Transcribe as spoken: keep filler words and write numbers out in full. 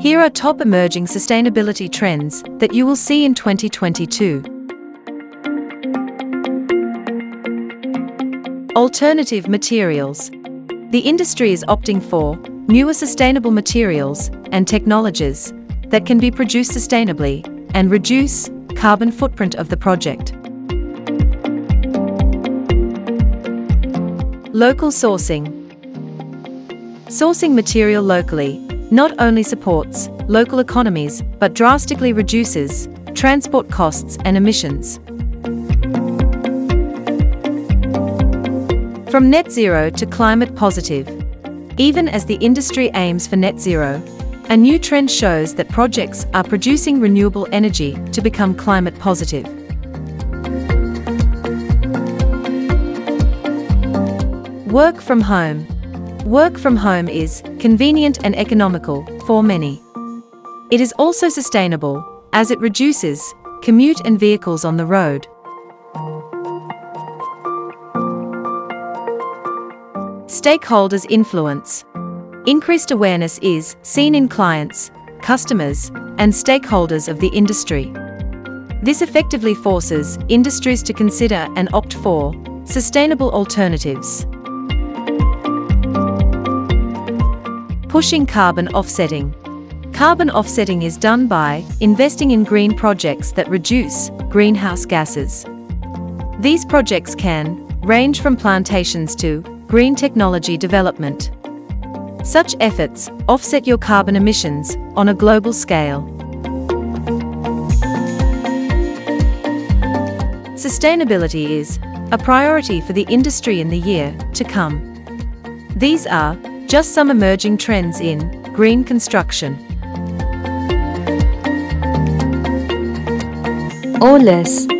Here are top emerging sustainability trends that you will see in twenty twenty-two. Alternative materials. The industry is opting for newer sustainable materials and technologies that can be produced sustainably and reduce carbon footprint of the project. Local sourcing. Sourcing material locally not only supports local economies but drastically reduces transport costs and emissions. From net zero to climate positive. Even as the industry aims for net zero, a new trend shows that projects are producing renewable energy to become climate positive. Work from home. Work from home is convenient and economical for many. It is also sustainable, as it reduces commute and vehicles on the road. Stakeholders' influence. Increased awareness is seen in clients, customers, and stakeholders of the industry. This effectively forces industries to consider and opt for sustainable alternatives. Pushing carbon offsetting. Carbon offsetting is done by investing in green projects that reduce greenhouse gases. These projects can range from plantations to green technology development. Such efforts offset your carbon emissions on a global scale. Sustainability is a priority for the industry in the year to come. These are just some emerging trends in green construction. Oles.